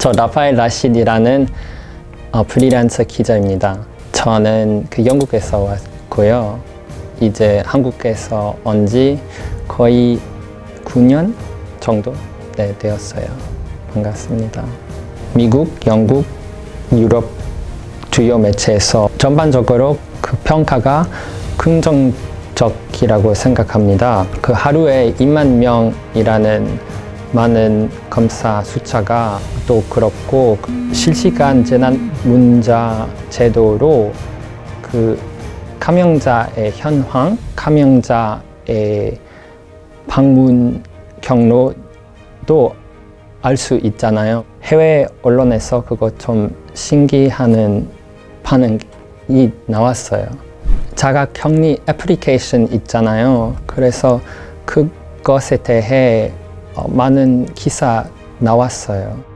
저 라파엘 라시디라는 프리랜서 기자입니다. 저는 영국에서 왔고요. 이제 한국에서 온 지 거의 9년 정도 되었어요. 반갑습니다. 미국, 영국, 유럽 주요 매체에서 전반적으로 그 평가가 긍정적이라고 생각합니다. 그 하루에 2만 명이라는 많은 검사 숫자가 또 그렇고, 실시간 재난 문자 제도로 그 감염자의 현황, 감염자의 방문 경로도 알 수 있잖아요. 해외 언론에서 그거 좀 신기하는 반응이 나왔어요. 자가격리 애플리케이션 있잖아요. 그래서 그것에 대해 많은 기사 나왔어요.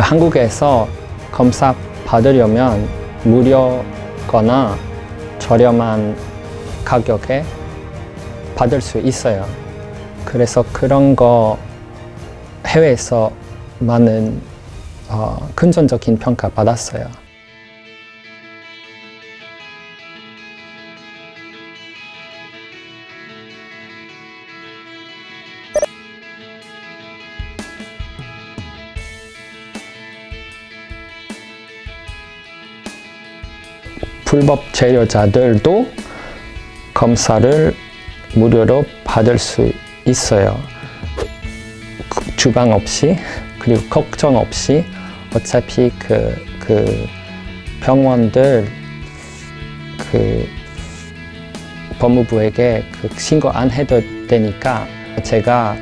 한국에서 검사 받으려면 무료거나 저렴한 가격에 받을 수 있어요. 그래서 그런 거 해외에서 많은 긍정적인 평가 받았어요. 불법 재료자들도 검사를 무료로 받을 수 있어요. 주방 없이, 그리고 걱정 없이. 어차피 그 병원들 그 법무부에게 신고 안 해도 되니까. 제가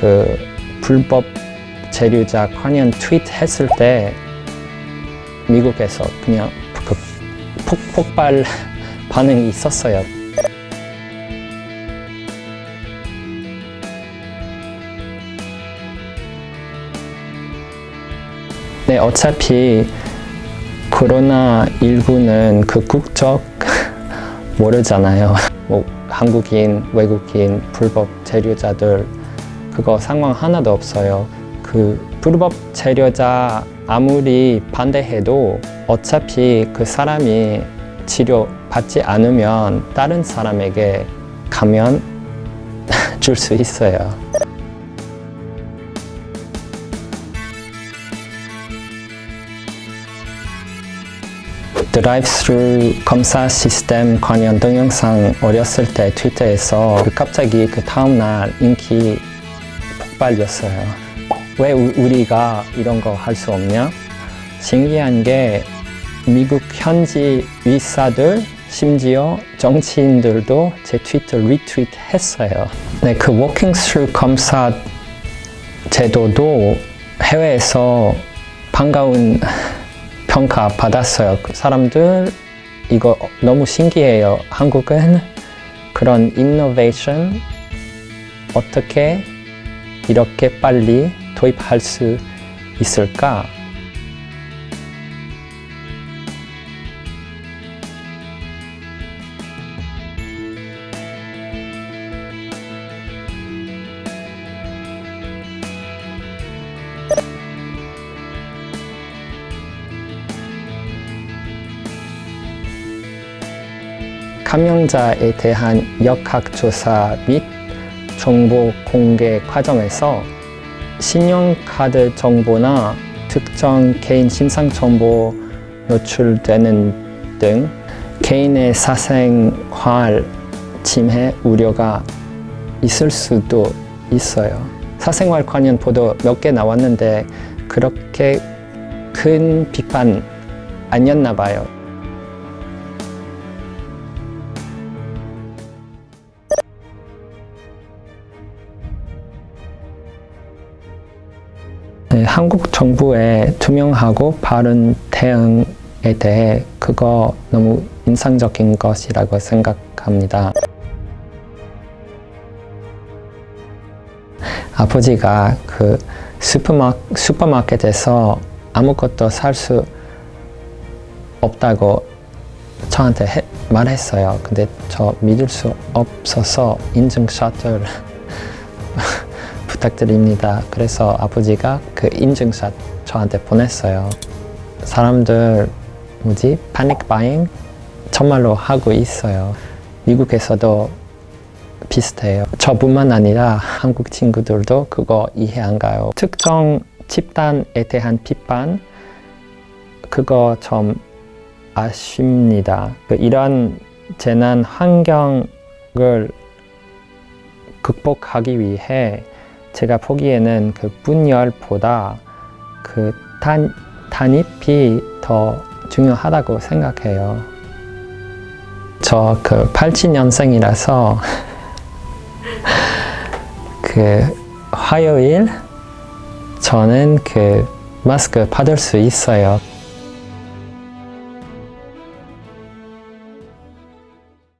그 불법 재료자 관련 트윗 했을 때 미국에서 그냥 폭발 반응이 있었어요. 네, 어차피 코로나19는 그 국적 모르잖아요. 뭐 한국인, 외국인, 불법 재료자들 그거 상황 하나도 없어요. 그 불법 재료자 아무리 반대해도 어차피 그 사람이 치료받지 않으면 다른 사람에게 감염 줄 수 있어요. 드라이브스루 검사 시스템 관련 동영상 어렸을 때 트위터에서 갑자기 그 다음날 인기 폭발이었어요. 왜 우리가 이런 거 할 수 없냐? 신기한 게 미국 현지 의사들, 심지어 정치인들도 제 트위터 리트윗 했어요. 네, 그 워킹 스루 검사 제도도 해외에서 반가운 평가 받았어요. 사람들 이거 너무 신기해요. 한국은 그런 이노베이션 어떻게 이렇게 빨리 도입할 수 있을까? 감염자에 대한 역학조사 및 정보 공개 과정에서 신용카드 정보나 특정 개인 신상 정보 노출되는 등 개인의 사생활 침해 우려가 있을 수도 있어요. 사생활 관련 보도 몇 개 나왔는데 그렇게 큰 비판 아니었나 봐요. 한국 정부의 투명하고 바른 대응에 대해 그거 너무 인상적인 것이라고 생각합니다. 아버지가 그 슈퍼마켓에서 아무것도 살 수 없다고 저한테 말했어요. 근데 저 믿을 수 없어서 인증샷을 부탁드립니다. 그래서 아버지가 그 인증샷 저한테 보냈어요. 사람들 패닉 바잉 정말로 하고 있어요. 미국에서도 비슷해요. 저뿐만 아니라 한국 친구들도 그거 이해 안 가요. 특정 집단에 대한 비판, 그거 좀 아쉽니다. 이런 재난 환경을 극복하기 위해 제가 보기에는 그 분열보다 그 단입이 더 중요하다고 생각해요. 저 그 87년생이라서 그 화요일 저는 그 마스크 받을 수 있어요.